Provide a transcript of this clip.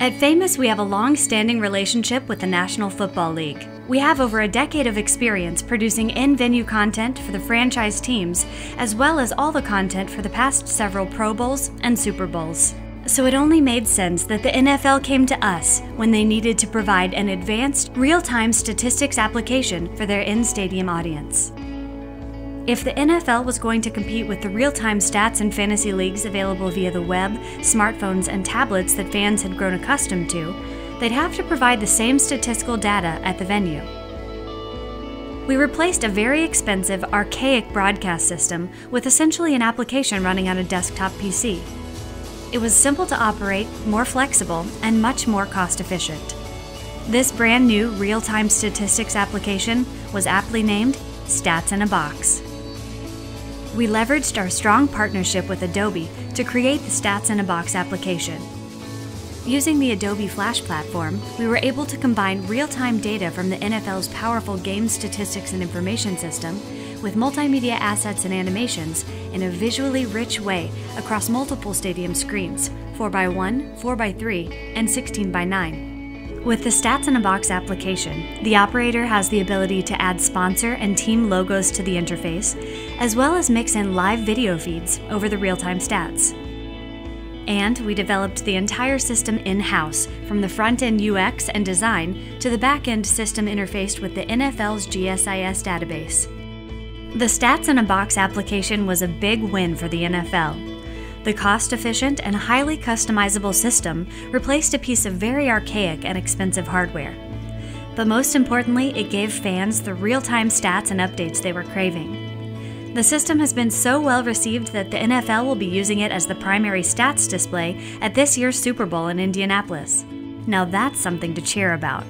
At Famous, we have a long-standing relationship with the National Football League. We have over a decade of experience producing in-venue content for the franchise teams, as well as all the content for the past several Pro Bowls and Super Bowls. So it only made sense that the NFL came to us when they needed to provide an advanced, real-time statistics application for their in-stadium audience. If the NFL was going to compete with the real-time stats and fantasy leagues available via the web, smartphones, and tablets that fans had grown accustomed to, they'd have to provide the same statistical data at the venue. We replaced a very expensive, archaic broadcast system with essentially an application running on a desktop PC. It was simple to operate, more flexible, and much more cost-efficient. This brand new real-time statistics application was aptly named Stats in a Box. We leveraged our strong partnership with Adobe to create the Stats in a Box application. Using the Adobe Flash platform, we were able to combine real-time data from the NFL's powerful game statistics and information system with multimedia assets and animations in a visually rich way across multiple stadium screens, 4x1, 4x3, and 16x9. With the Stats in a Box application, the operator has the ability to add sponsor and team logos to the interface, as well as mix in live video feeds over the real-time stats. And we developed the entire system in-house, from the front-end UX and design to the back-end system interfaced with the NFL's GSIS database. The Stats in a Box application was a big win for the NFL. The cost-efficient and highly customizable system replaced a piece of very archaic and expensive hardware. But most importantly, it gave fans the real-time stats and updates they were craving. The system has been so well received that the NFL will be using it as the primary stats display at this year's Super Bowl in Indianapolis. Now that's something to cheer about.